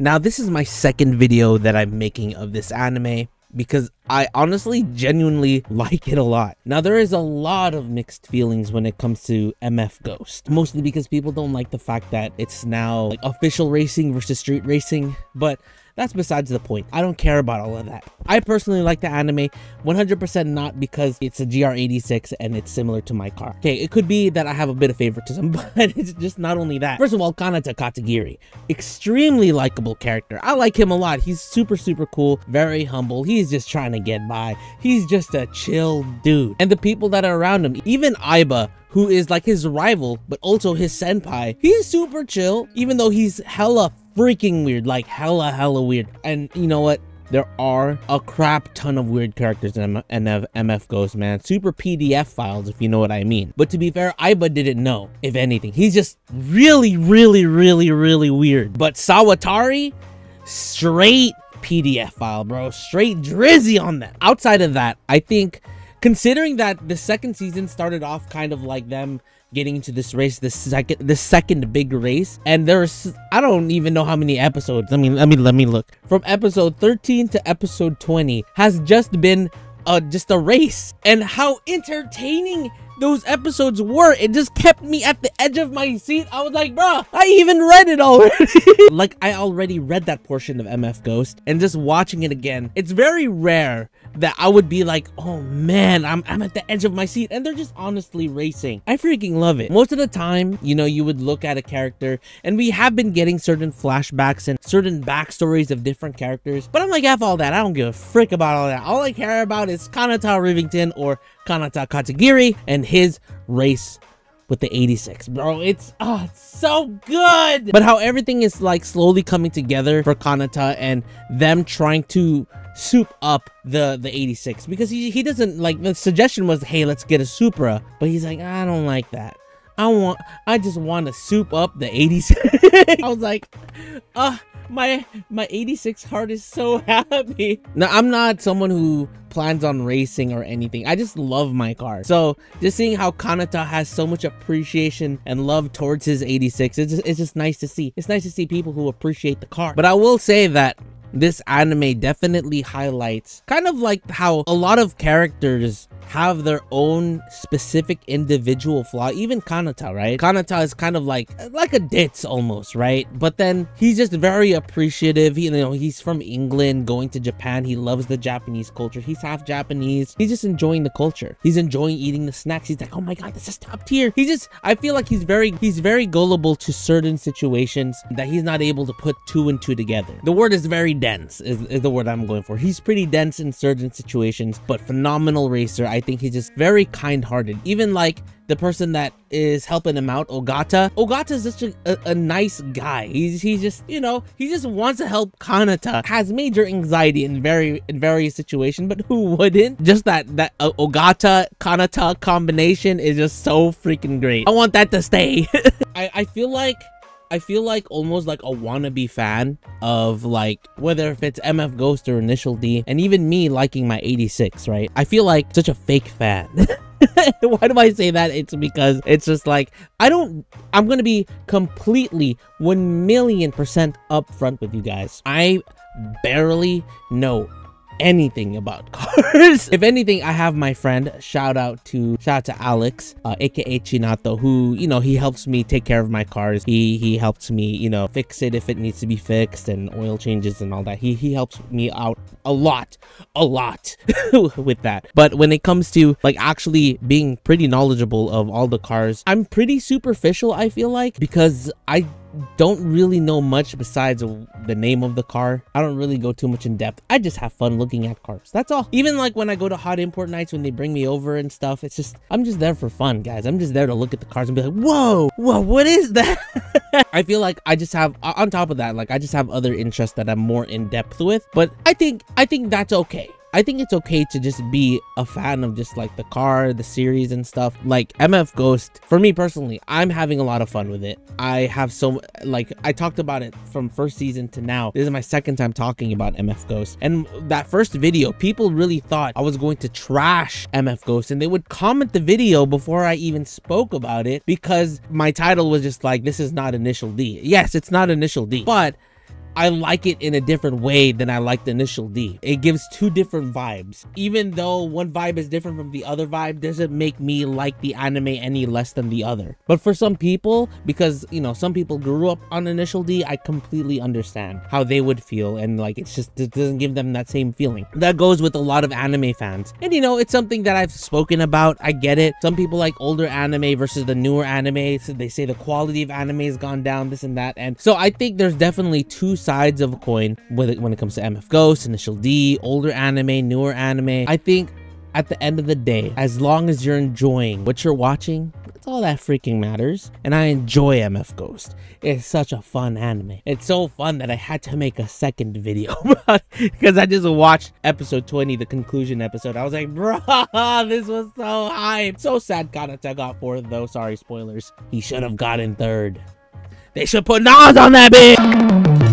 Now this is my second video that I'm making of this anime, because I honestly genuinely like it a lot. Now there is a lot of mixed feelings when it comes to MF Ghost, mostly because people don't like the fact that it's now like official racing versus street racing, but that's besides the point. I don't care about all of that. I personally like the anime 100% not because it's a GR86 and it's similar to my car. Okay, it could be that I have a bit of favoritism, but it's just not only that. First of all, Kanata Katagiri, extremely likable character. I like him a lot. He's super, super cool, very humble. He's just trying to get by. He's just a chill dude. And the people that are around him, even Aiba, who is like his rival, but also his senpai, he's super chill, even though he's hella freaking weird, like hella weird. And you know what, there are a crap ton of weird characters in MF Ghost, man. Super PDF files, if you know what I mean. But to be fair, Aiba didn't know. If anything, he's just really weird. But Sawatari, straight PDF file, bro. Straight drizzy on that. Outside of that, I think, considering that the second season started off kind of like them getting into this race, the second big race, and there's, I don't even know how many episodes. I mean, let me look. From episode 13 to episode 20 has just been just a race, and how entertaining those episodes were. It just kept me at the edge of my seat. I was like, bruh, I even read it already. Like, I already read that portion of MF Ghost, and just watching it again, it's very rare that I would be like, oh man, I'm at the edge of my seat, and they're just honestly racing. I freaking love it. Most of the time, you know, you would look at a character, and we have been getting certain flashbacks and certain backstories of different characters, but I'm like, F all that. I don't give a frick about all that. All I care about is Kanata Rivington, or Kanata Katagiri, and his race with the 86, bro. It's so good. But how everything is like slowly coming together for Kanata, and them trying to soup up the 86, because he doesn't like, the suggestion was, hey, let's get a Supra, but he's like, I don't like that. I just want to soup up the 86. I was like, my 86 heart is so happy. Now, I'm not someone who plans on racing or anything. I just love my car. So just seeing how Kanata has so much appreciation and love towards his 86, it's just nice to see. It's nice to see people who appreciate the car. But I will say that this anime definitely highlights kind of like how a lot of characters have their own specific individual flaw. Even Kanata, right? Kanata is kind of like a ditz almost, right? But then he's just very appreciative. You know, he's from England, going to Japan. He loves the Japanese culture. He's half Japanese. He's just enjoying the culture. He's enjoying eating the snacks. He's like, oh my God, this is top tier. He's just, I feel like he's very gullible to certain situations that he's not able to put two and two together. The word is very dense is the word I'm going for. He's pretty dense in certain situations, but phenomenal racer. I think he's just very kind-hearted. Even like the person that is helping him out, Ogata. Ogata is just a nice guy. He's just, you know, he just wants to help Kanata. Has major anxiety in various situations, but who wouldn't? Just that Ogata Kanata combination is just so freaking great. I want that to stay. I feel like almost like a wannabe fan of like, whether if it's MF Ghost or Initial D, and even me liking my 86, right? I feel like such a fake fan. Why do I say that? It's because it's just like, I'm going to be completely 1,000,000% upfront with you guys. I barely know anything about cars. If anything, I have my friend, shout out to Alex, aka Chinato, who, you know, he helps me take care of my cars. He helps me, you know, fix it if it needs to be fixed, and oil changes and all that. He helps me out a lot with that. But when it comes to like actually being pretty knowledgeable of all the cars, I'm pretty superficial, I feel like, because I don't really know much besides the name of the car. I don't really go too much in depth. I just have fun looking at cars, that's all. Even like when I go to hot import nights, when they bring me over and stuff, it's just, I'm just there for fun, guys. I'm just there to look at the cars and be like, whoa, what is that? I feel like I just have, on top of that, like I just have other interests that I'm more in depth with, but I think that's okay. I think it's okay to just be a fan of just like the car, the series and stuff. Like MF Ghost, for me personally, I'm having a lot of fun with it. I have so, like, I talked about it from first season to now. This is my second time talking about MF Ghost. And that first video, people really thought I was going to trash MF Ghost, and they would comment the video before I even spoke about it, because my title was just like, this is not Initial D. Yes, it's not Initial D, but I like it in a different way than I like the Initial D. It gives two different vibes. Even though one vibe is different from the other vibe, doesn't make me like the anime any less than the other. But for some people, because, you know, some people grew up on Initial D, I completely understand how they would feel, and like it's just, it doesn't give them that same feeling. That goes with a lot of anime fans. And you know, it's something that I've spoken about. I get it. Some people like older anime versus the newer anime, so they say the quality of anime has gone down, this and that. And so I think there's definitely two sides of a coin when it comes to MF Ghost, Initial D, older anime, newer anime. I think at the end of the day, as long as you're enjoying what you're watching, that's all that freaking matters. And I enjoy MF Ghost. It's such a fun anime. It's so fun that I had to make a second video because I just watched episode 20, the conclusion episode. I was like, bro, this was so hype. So sad Kanata got fourth though. Sorry, spoilers. He should have gotten third. They should put Nas on that bitch.